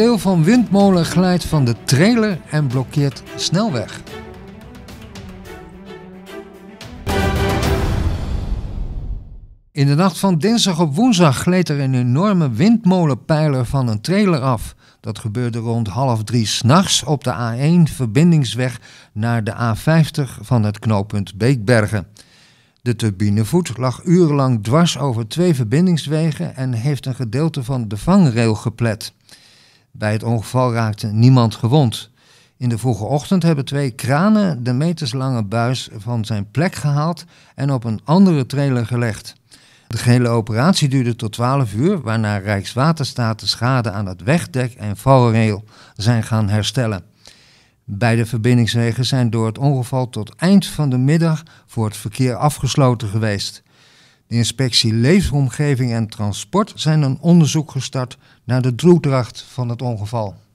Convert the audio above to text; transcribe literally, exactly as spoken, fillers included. Deel van windmolen glijdt van de trailer en blokkeert snelweg. In de nacht van dinsdag op woensdag gleed er een enorme windmolenpijler van een trailer af. Dat gebeurde rond half drie 's nachts op de A één verbindingsweg naar de A vijftig van het knooppunt Beekbergen. De turbinevoet lag urenlang dwars over twee verbindingswegen en heeft een gedeelte van de vangrail geplet. Bij het ongeval raakte niemand gewond. In de vroege ochtend hebben twee kranen de meterslange buis van zijn plek gehaald en op een andere trailer gelegd. De gehele operatie duurde tot twaalf uur, waarna Rijkswaterstaat de schade aan het wegdek en valrail zijn gaan herstellen. Beide verbindingswegen zijn door het ongeval tot eind van de middag voor het verkeer afgesloten geweest. De Inspectie Leefomgeving en Transport zijn een onderzoek gestart naar de toedracht van het ongeval.